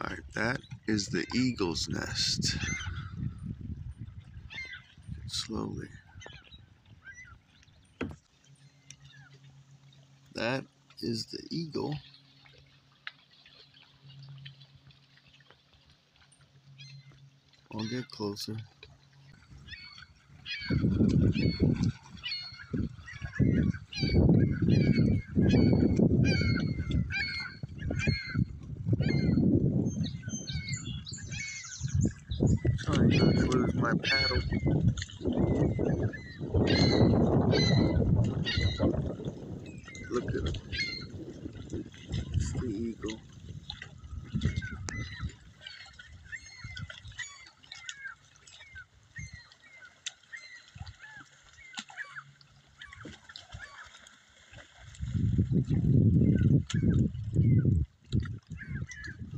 All right, that is the eagle's nest. Slowly. That is the eagle. I'll get closer. Trying not to lose my paddle. Look at him. It's the eagle.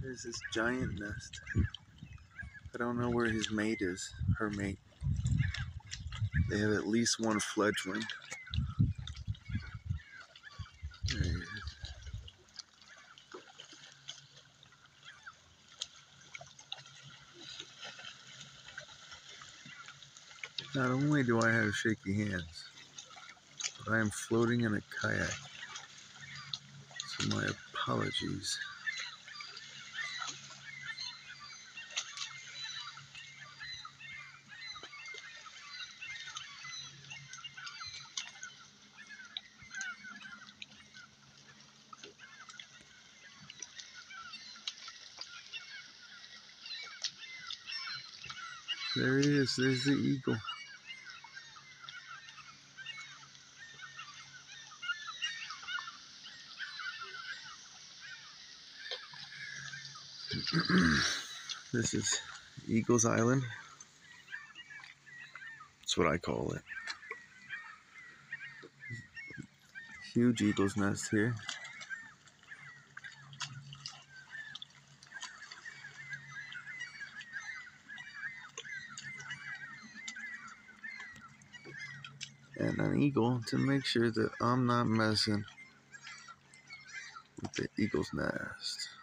There's this giant nest. I don't know where his mate is, her mate. They have at least one fledgling. There he is. Not only do I have shaky hands, but I am floating in a kayak. So my apologies. There it is, there's the eagle. This is Eagle's Island. That's what I call it. Huge eagle's nest here. And an eagle to make sure that I'm not messing with the eagle's nest.